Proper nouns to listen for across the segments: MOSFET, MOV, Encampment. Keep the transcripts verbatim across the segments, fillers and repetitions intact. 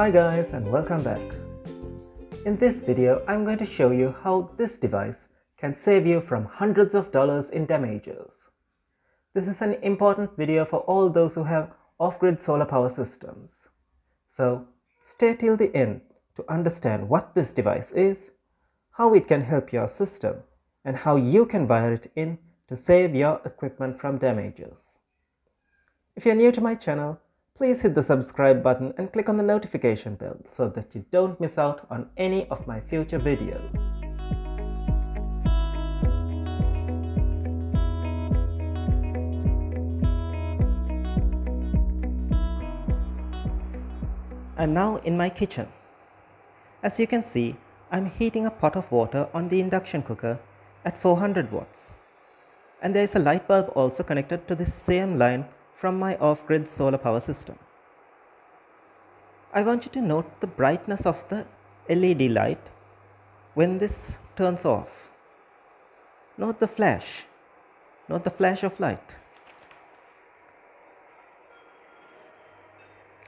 Hi guys and welcome back. In this video I'm going to show you how this device can save you from hundreds of dollars in damages. This is an important video for all those who have off-grid solar power systems. So stay till the end to understand what this device is, how it can help your system, and how you can wire it in to save your equipment from damages. If you're new to my channel, please hit the subscribe button and click on the notification bell so that you don't miss out on any of my future videos. I'm now in my kitchen. As you can see, I'm heating a pot of water on the induction cooker at four hundred watts. And there is a light bulb also connected to this same line from my off-grid solar power system. I want you to note the brightness of the L E D light when this turns off. Note the flash, note the flash of light.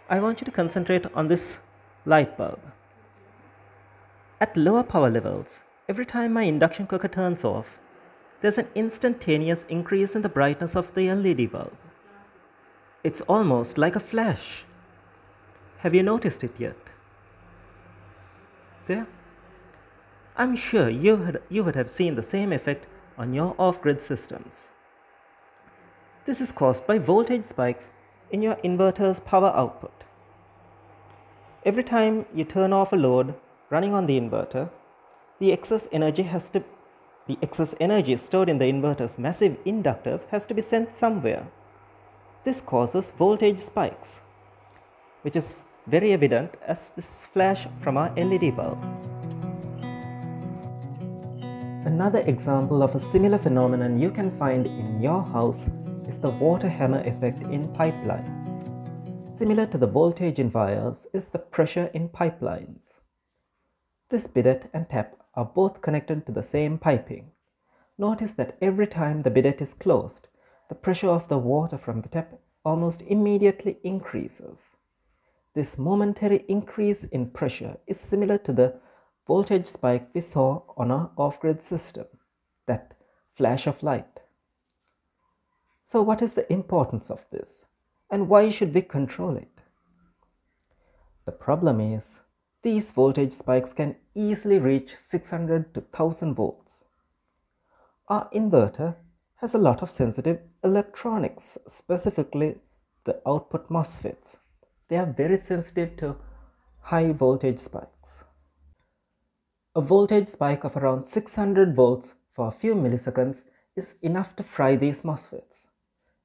I want you to concentrate on this light bulb. At lower power levels, every time my induction cooker turns off, there's an instantaneous increase in the brightness of the L E D bulb. It's almost like a flash. Have you noticed it yet? There? I'm sure you would, you would have seen the same effect on your off-grid systems. This is caused by voltage spikes in your inverter's power output. Every time you turn off a load running on the inverter, the excess energy has to, the excess energy stored in the inverter's massive inductors has to be sent somewhere. This causes voltage spikes, which is very evident as this flash from our L E D bulb. Another example of a similar phenomenon you can find in your house is the water hammer effect in pipelines. Similar to the voltage in wires is the pressure in pipelines. This bidet and tap are both connected to the same piping. Notice that every time the bidet is closed, the pressure of the water from the tap almost immediately increases. This momentary increase in pressure is similar to the voltage spike we saw on our off-grid system, that flash of light. So what is the importance of this, and why should we control it? The problem is, these voltage spikes can easily reach six hundred to one thousand volts. Our inverter has a lot of sensitive electronics, specifically the output MOSFETs. They are very sensitive to high voltage spikes. A voltage spike of around six hundred volts for a few milliseconds is enough to fry these MOSFETs.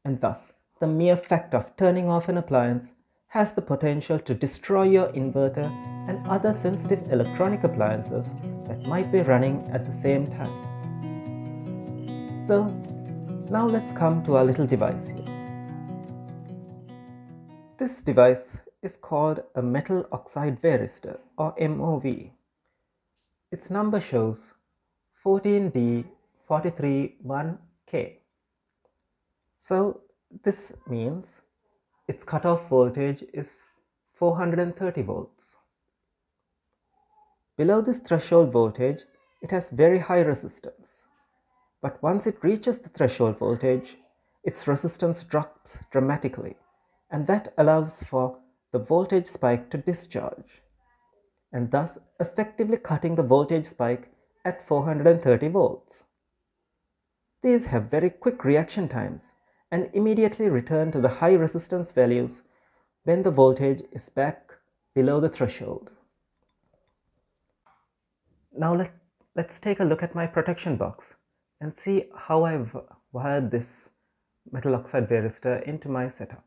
And thus, the mere fact of turning off an appliance has the potential to destroy your inverter and other sensitive electronic appliances that might be running at the same time. So, now let's come to our little device here. This device is called a metal oxide varistor, or M O V. Its number shows one four D four three one K. So this means its cutoff voltage is four hundred thirty volts. Below this threshold voltage, it has very high resistance. But once it reaches the threshold voltage, its resistance drops dramatically, and that allows for the voltage spike to discharge, and thus effectively cutting the voltage spike at four hundred thirty volts. These have very quick reaction times and immediately return to the high resistance values when the voltage is back below the threshold. Now let, let's take a look at my protection box and see how I've wired this metal oxide varistor into my setup.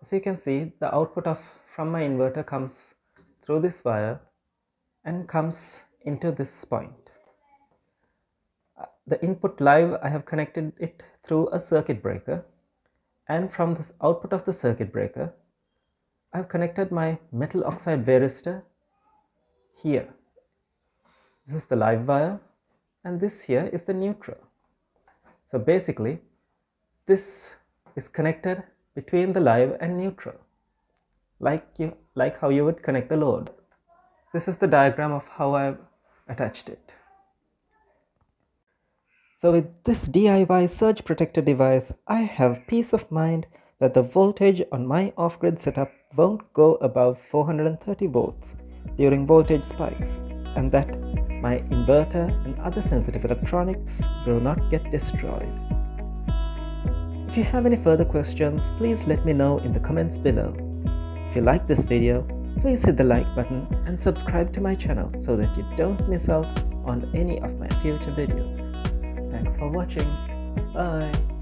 As you can see, the output of from my inverter comes through this wire and comes into this point. The input live, I have connected it through a circuit breaker, and from the output of the circuit breaker, I have connected my metal oxide varistor here. This is the live wire, and this here is the neutral. So basically, this is connected between the live and neutral. like, you, like how you would connect the load. This is the diagram of how I've attached it. So with this D I Y surge protector device, I have peace of mind that the voltage on my off-grid setup won't go above four hundred thirty volts during voltage spikes, and that my inverter and other sensitive electronics will not get destroyed. If you have any further questions, please let me know in the comments below. If you like this video, please hit the like button and subscribe to my channel so that you don't miss out on any of my future videos. Thanks for watching. Bye.